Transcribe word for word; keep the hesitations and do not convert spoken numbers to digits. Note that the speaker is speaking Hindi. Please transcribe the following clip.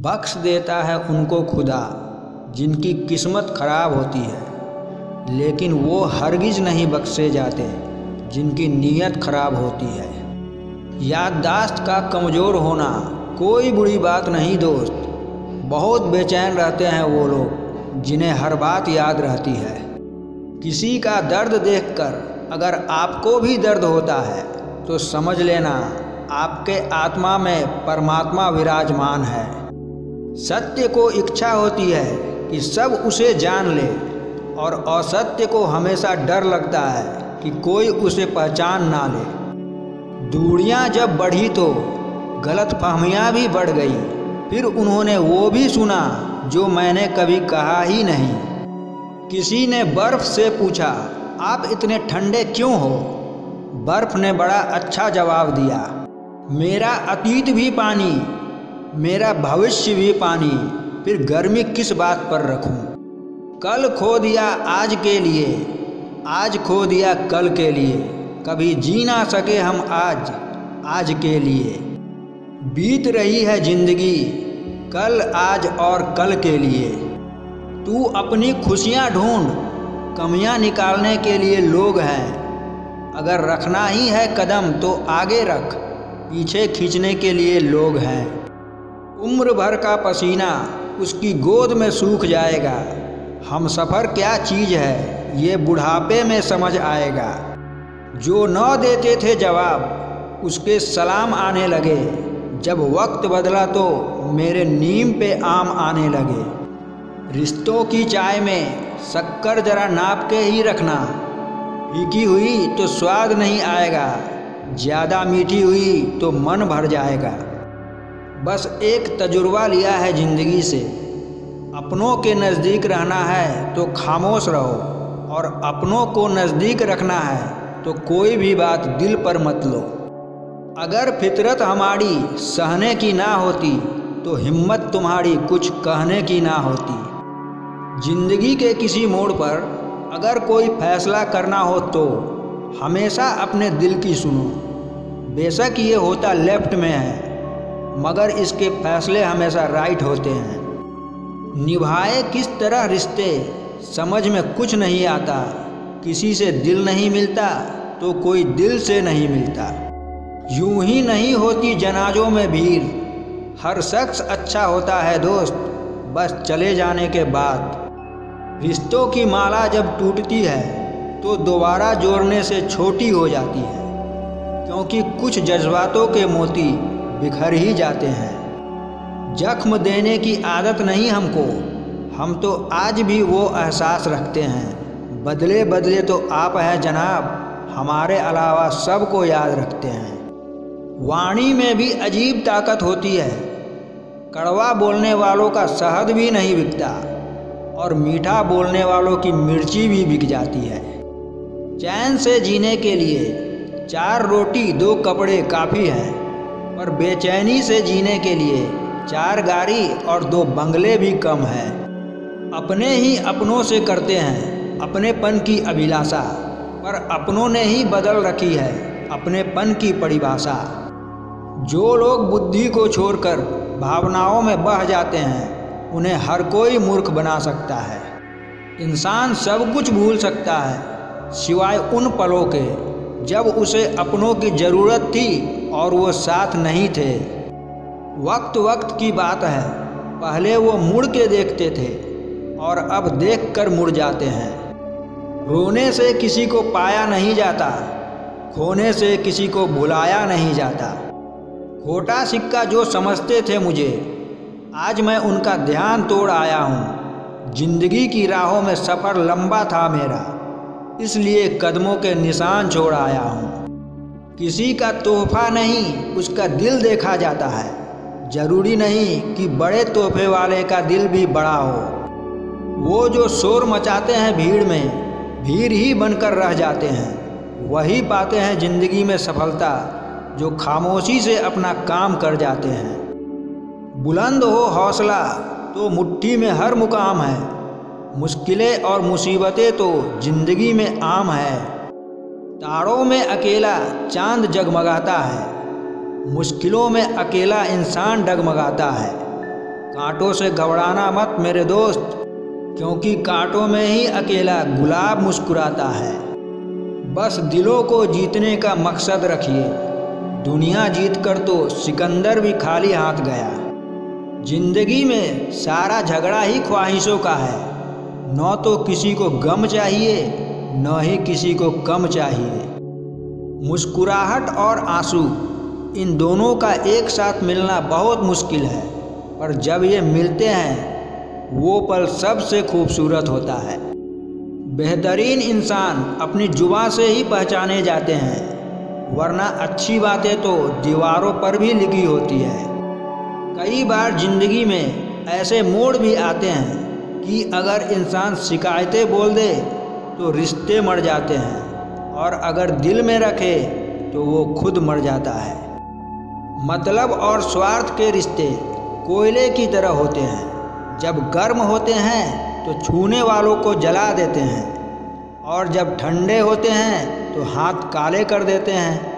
बख्श देता है उनको खुदा जिनकी किस्मत खराब होती है, लेकिन वो हरगिज़ नहीं बख्शे जाते जिनकी नीयत खराब होती है। याददाश्त का कमज़ोर होना कोई बुरी बात नहीं दोस्त, बहुत बेचैन रहते हैं वो लोग जिन्हें हर बात याद रहती है। किसी का दर्द देखकर अगर आपको भी दर्द होता है तो समझ लेना आपके आत्मा में परमात्मा विराजमान है। सत्य को इच्छा होती है कि सब उसे जान ले और असत्य को हमेशा डर लगता है कि कोई उसे पहचान ना ले। दूरियां जब बढ़ी तो गलत फहमियाँ भी बढ़ गई, फिर उन्होंने वो भी सुना जो मैंने कभी कहा ही नहीं। किसी ने बर्फ़ से पूछा, आप इतने ठंडे क्यों हो? बर्फ़ ने बड़ा अच्छा जवाब दिया, मेरा अतीत भी पानी, मेरा भविष्य भी पानी, फिर गर्मी किस बात पर रखूं? कल खो दिया आज के लिए, आज खो दिया कल के लिए, कभी जी ना सके हम आज आज के लिए। बीत रही है जिंदगी कल आज और कल के लिए। तू अपनी खुशियां ढूंढ, कमियां निकालने के लिए लोग हैं। अगर रखना ही है कदम तो आगे रख, पीछे खींचने के लिए लोग हैं। उम्र भर का पसीना उसकी गोद में सूख जाएगा, हम सफ़र क्या चीज़ है ये बुढ़ापे में समझ आएगा। जो न देते थे जवाब उसके सलाम आने लगे, जब वक्त बदला तो मेरे नीम पे आम आने लगे। रिश्तों की चाय में शक्कर जरा नाप के ही रखना, फीकी हुई तो स्वाद नहीं आएगा, ज़्यादा मीठी हुई तो मन भर जाएगा। बस एक तजुर्बा लिया है ज़िंदगी से, अपनों के नज़दीक रहना है तो खामोश रहो और अपनों को नज़दीक रखना है तो कोई भी बात दिल पर मत लो। अगर फितरत हमारी सहने की ना होती तो हिम्मत तुम्हारी कुछ कहने की ना होती। ज़िंदगी के किसी मोड़ पर अगर कोई फैसला करना हो तो हमेशा अपने दिल की सुनो। बेशक ये होता लेफ्ट में है मगर इसके फैसले हमेशा राइट होते हैं। निभाए किस तरह रिश्ते समझ में कुछ नहीं आता, किसी से दिल नहीं मिलता तो कोई दिल से नहीं मिलता। यूं ही नहीं होती जनाजों में भीड़, हर शख्स अच्छा होता है दोस्त बस चले जाने के बाद। रिश्तों की माला जब टूटती है तो दोबारा जोड़ने से छोटी हो जाती है, क्योंकि कुछ जज्बातों के मोती बिखर ही जाते हैं। जख्म देने की आदत नहीं हमको, हम तो आज भी वो एहसास रखते हैं। बदले बदले तो आप हैं जनाब, हमारे अलावा सबको याद रखते हैं। वाणी में भी अजीब ताकत होती है, कड़वा बोलने वालों का शहद भी नहीं बिकता और मीठा बोलने वालों की मिर्ची भी बिक जाती है। चैन से जीने के लिए चार रोटी दो कपड़े काफ़ी हैं, पर बेचैनी से जीने के लिए चार गाड़ी और दो बंगले भी कम हैं। अपने ही अपनों से करते हैं अपनेपन की अभिलाषा, पर अपनों ने ही बदल रखी है अपनेपन की परिभाषा। जो लोग बुद्धि को छोड़कर भावनाओं में बह जाते हैं उन्हें हर कोई मूर्ख बना सकता है। इंसान सब कुछ भूल सकता है सिवाय उन पलों के जब उसे अपनों की ज़रूरत थी और वो साथ नहीं थे। वक्त वक्त की बात है, पहले वो मुड़ के देखते थे और अब देखकर मुड़ जाते हैं। रोने से किसी को पाया नहीं जाता, खोने से किसी को भुलाया नहीं जाता। खोटा सिक्का जो समझते थे मुझे, आज मैं उनका ध्यान तोड़ आया हूँ। जिंदगी की राहों में सफ़र लंबा था मेरा, इसलिए कदमों के निशान छोड़ आया हूँ। किसी का तोहफा नहीं उसका दिल देखा जाता है, जरूरी नहीं कि बड़े तोहफे वाले का दिल भी बड़ा हो। वो जो शोर मचाते हैं भीड़ में, भीड़ ही बनकर रह जाते हैं। वही पाते हैं जिंदगी में सफलता जो खामोशी से अपना काम कर जाते हैं। बुलंद हो हौसला तो मुट्ठी में हर मुकाम है, मुश्किलें और मुसीबतें तो ज़िंदगी में आम है। तारों में अकेला चांद जगमगाता है, मुश्किलों में अकेला इंसान डगमगाता है। कांटों से घबराना मत मेरे दोस्त, क्योंकि कांटों में ही अकेला गुलाब मुस्कुराता है। बस दिलों को जीतने का मकसद रखिए। दुनिया जीतकर तो सिकंदर भी खाली हाथ गया। जिंदगी में सारा झगड़ा ही ख्वाहिशों का है। न तो किसी को गम चाहिए, न ही किसी को कम चाहिए। मुस्कुराहट और आंसू, इन दोनों का एक साथ मिलना बहुत मुश्किल है, पर जब ये मिलते हैं वो पल सबसे खूबसूरत होता है। बेहतरीन इंसान अपनी जुबान से ही पहचाने जाते हैं, वरना अच्छी बातें तो दीवारों पर भी लिखी होती है। कई बार ज़िंदगी में ऐसे मोड़ भी आते हैं कि अगर इंसान शिकायतें बोल दे तो रिश्ते मर जाते हैं, और अगर दिल में रखे तो वो खुद मर जाता है। मतलब और स्वार्थ के रिश्ते कोयले की तरह होते हैं, जब गर्म होते हैं तो छूने वालों को जला देते हैं, और जब ठंडे होते हैं तो हाथ काले कर देते हैं।